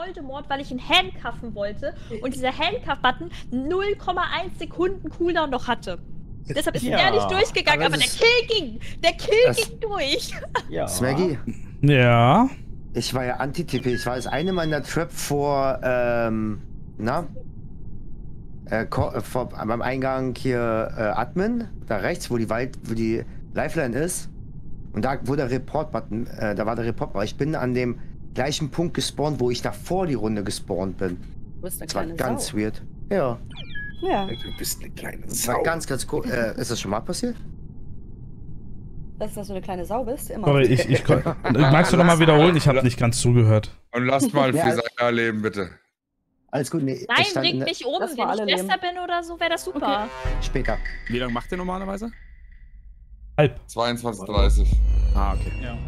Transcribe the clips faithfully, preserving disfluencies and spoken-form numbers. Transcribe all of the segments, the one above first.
Voldemort, weil ich ihn handcuffen wollte und dieser Handcuff-Button null Komma eins Sekunden Cooldown noch hatte. Deshalb ist ja, er nicht durchgegangen, aber, aber der Kill ging! Der Kill ging durch! Ja. Smeggy? Ja? Ich war ja Anti-T P, ich war das eine Mal in der Trap vor, ähm, na? Äh, vor, beim Eingang hier, äh, Admin, da rechts, wo die, Wald, wo die Lifeline ist. Und da wurde der Report-Button, äh, da war der Report-Button. Ich bin an dem gleichen Punkt gespawnt, wo ich davor die Runde gespawnt bin. Du bist eine das war ganz Sau. Weird. Ja. Ja. Du bist eine kleine Sau. Das war ganz, ganz cool. Äh, ist das schon mal passiert? Dass, dass du eine kleine Sau bist? Immer. Sorry, ich, ich, magst du nochmal wiederholen? Ich habe nicht ganz zugehört. Und lasst mal Fesaya erleben, bitte. Alles gut. Nee, nein, bring mich um. Wenn ich Schwester bin oder so, wäre das super. Okay. Später. Wie lange macht ihr normalerweise? Halb. zweiundzwanzig Uhr dreißig. Ah, okay. Ja.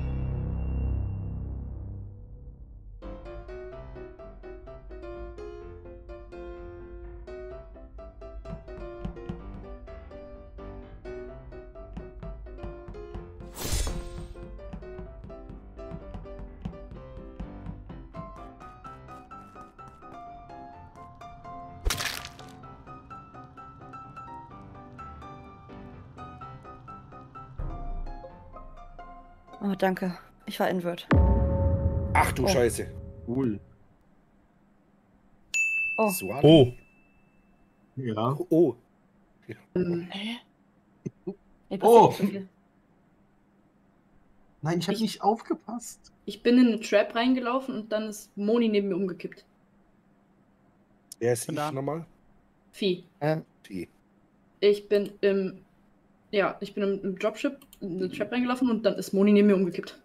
Oh, danke. Ich war invert. Ach du oh. Scheiße. Cool. Oh. Zuali. Oh. Ja. Oh. Hä? Oh. Hey, oh. Nein, ich habe nicht aufgepasst. Ich bin in eine Trap reingelaufen und dann ist Moni neben mir umgekippt. Wer ist denn da nochmal? Vieh. Äh, Vieh. Ich bin im... Ja, ich bin im Dropship in den Trap reingelaufen und dann ist Moni neben mir umgekippt.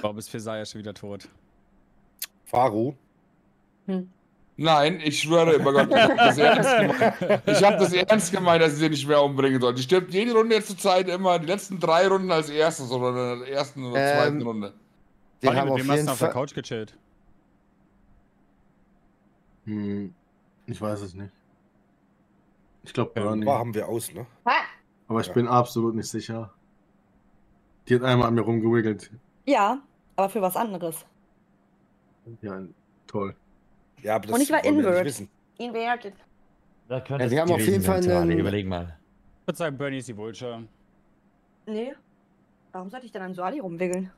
Warum ist Fesaya schon wieder tot? Faru? Hm. Nein, ich schwöre über Gott, ich hab das ernst gemeint. Ich hab das ernst gemeint, dass ich sie nicht mehr umbringen soll. Die stirbt jede Runde jetzt zur Zeit immer, die letzten drei Runden als erstes oder in der ersten oder ähm, zweiten Runde. Wir haben mit auf wem hast du auf der Couch gechillt? Hm, ich weiß es nicht. Ich glaube, Bernie. War haben wir aus, ne? Ha? Aber ich bin absolut nicht sicher. Die hat einmal an mir rumgewickelt. Ja, aber für was anderes. Ja, toll. Ja, aber das und ich war inverted. Inverted. Da ja, wir haben auf jeden Fall einen... Überleg mal. Ich würde sagen, Bernie ist die Vulture. Nee. Warum sollte ich dann an Zuali rumwickeln?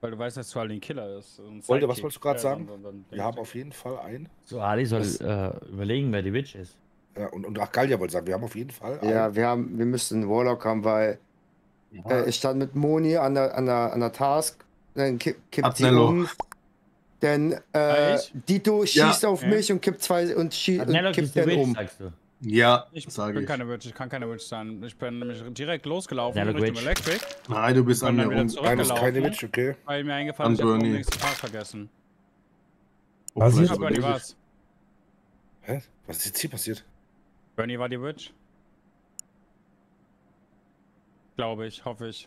Weil du weißt, dass Zuali ein Killer ist. Ein Wollte, was wolltest du gerade sagen? Ja, dann, dann, dann wir haben auf jeden Fall einen. Zuali soll äh, überlegen, wer die Witch ist. Ja, und, und ach, Gallia wollte sagen, wir haben auf jeden Fall. Ja, wir haben, wir müssen einen Warlock haben, weil ja. äh, ich stand mit Moni an der, an der, an der Task, dann kippt kipp sie um. Denn äh, Dito schießt ja. auf mich ja. und kippt zwei und, schie und kippt dann um. Ja, ich sage bin ich. Keine Witch, ich kann keine Witch sein. Ich bin nämlich direkt losgelaufen Richtung Electric. Nein, du bist an mir rum. Nein, das ist keine Witch, okay. Weil mir eingefallen ist, ich hab den nächsten Tag vergessen. Was ist das? Hä? Was ist jetzt hier passiert? Bernie war die Witch? Glaube ich, hoffe ich.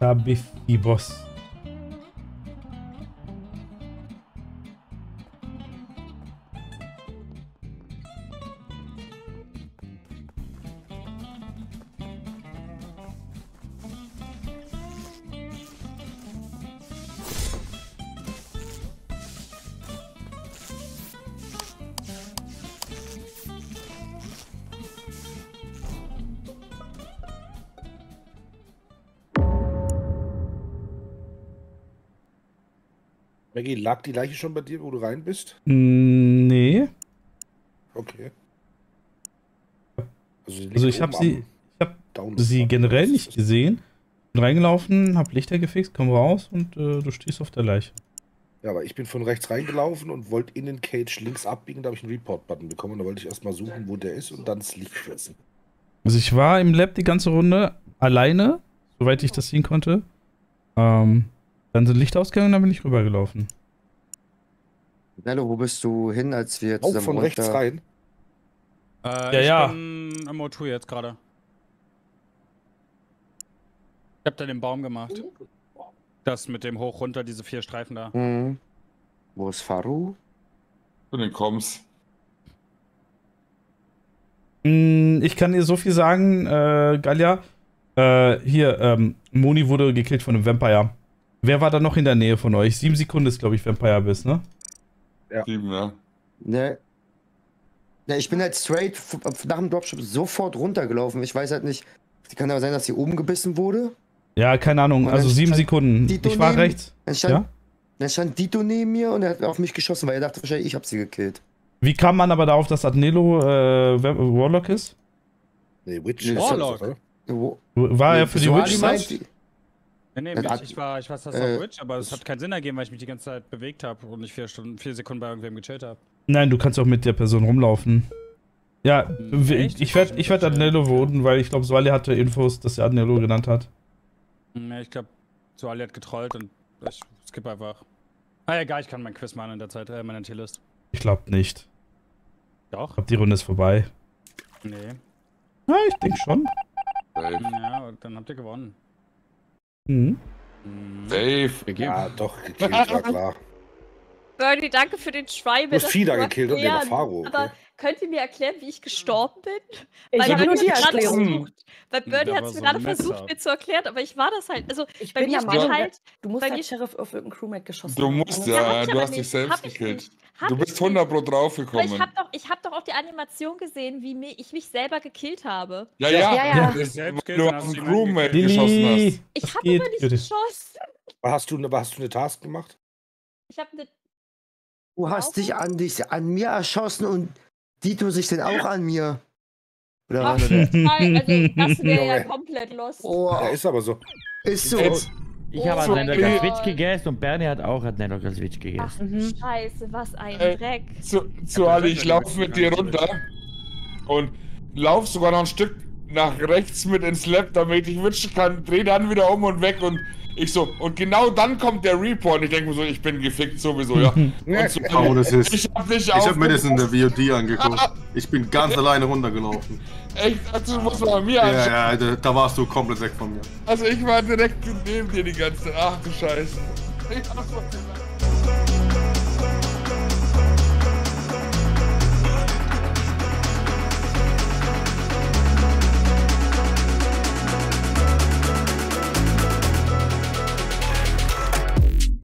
Da bist die Boss. Maggie, lag die Leiche schon bei dir, wo du rein bist? Nee. Okay. Also, also ich habe sie, ich hab sie generell nicht gesehen. Bin reingelaufen, hab Lichter gefixt, komm raus und äh, du stehst auf der Leiche. Ja, aber ich bin von rechts reingelaufen und wollte in den Cage links abbiegen, da habe ich einen Report-Button bekommen. Da wollte ich erstmal suchen, wo der ist und dann das Licht schwitzen. Also ich war im Lab die ganze Runde alleine, soweit ich das sehen konnte. Ähm... Dann sind Licht ausgegangen, dann bin ich rübergelaufen. Nello, wo bist du hin, als wir zusammen oh, von runter... rechts rein? Äh, ja, ich ja. bin im O zwei jetzt gerade. Ich hab da den Baum gemacht. Das mit dem hoch runter, diese vier Streifen da. Mhm. Wo ist Faru? Zu den Koms. Ich kann dir so viel sagen, äh, Galia. Äh, hier, ähm, Moni wurde gekillt von einem Vampire. Wer war da noch in der Nähe von euch? Sieben Sekunden ist, glaube ich, Vampire bist, ne? Ja. Sieben, ja. Ne. Ne, ich bin halt straight nach dem Dropship sofort runtergelaufen. Ich weiß halt nicht. Kann aber sein, dass sie oben gebissen wurde. Ja, keine Ahnung. Also sieben Sekunden. Dito ich war neben, rechts. Dann stand, ja? Dann stand Dito neben mir und er hat auf mich geschossen, weil er dachte wahrscheinlich, ich hab sie gekillt. Wie kam man aber darauf, dass Adnello äh, Warlock ist? Nee, Witch. Warlock? War nee, er für die Witch? Meint, nee, nee, ich, ich war, ich war das äh, Witch, aber es hat keinen Sinn ergeben, weil ich mich die ganze Zeit bewegt habe und nicht vier, Stunden, vier Sekunden bei irgendwem gechillt habe. Nein, du kannst auch mit der Person rumlaufen. Ja, echt? ich werde ich werd Adnello voten, weil ich glaube, Zuali hatte Infos, dass er Adnello genannt hat. Ja, ich glaube, Zuali hat getrollt und ich skippe einfach. Ah, egal, ich kann mein Quiz machen in der Zeit, äh, meine Tierlist. Ich glaube nicht. Doch? Ich glaube, die Runde ist vorbei. Nee. Na, ja, ich denke schon. Safe. Ja, und dann habt ihr gewonnen. Mhm. Safe. Ja, doch, gekillt, war klar. Bernie, danke für den Schweibe. Du hast Fida gekillt und der Faru. Aber könnt ihr mir erklären, wie ich gestorben bin? Ich weil Bernie hat es mir so gerade versucht, mir zu erklären, aber ich war das halt. Also ich bei bin mir steht halt. Du musst bei mir Sheriff auf irgendeinen Crewmate geschossen. Du musst ja, ja du hast dich selbst gekillt. Du bist hundert Pro draufgekommen. Ich habe doch, hab doch auch die Animation gesehen, wie mir, ich mich selber gekillt habe. Ja, ja, ja, ja. Du, du hast einen Crewmate geschossen hast. Ich habe aber nicht geschossen. Hast du eine Task gemacht? Ich habe eine. Du hast dich an, dich an mir erschossen und Dito sich denn auch an mir. Oder war das? Also, das wäre ja komplett lost. Oh, der ist aber so. Ist so. Jetzt. Ich oh, habe so AdnelloK gegessen und Bernie hat auch AdnelloK gegessen. Ach, mhm. Scheiße, was ein äh, Dreck. Zuali, ich laufe mit dir runter und lauf sogar noch ein Stück nach rechts mit ins Lab, damit ich witschen kann. Dreh dann wieder um und weg und. Ich so, und genau dann kommt der Report. Ich denke mir so, ich bin gefickt sowieso, ja. Und so, oh, das ist. Ich hab, ich hab mir das in der V O D angeguckt. Ich bin ganz alleine runtergelaufen. Echt? Also, du musst mal an mir anschauen. Ja, ja, da, da warst du komplett weg von mir. Also, ich war direkt neben dir die ganze Zeit. Ach du Scheiße. Ich hab's mal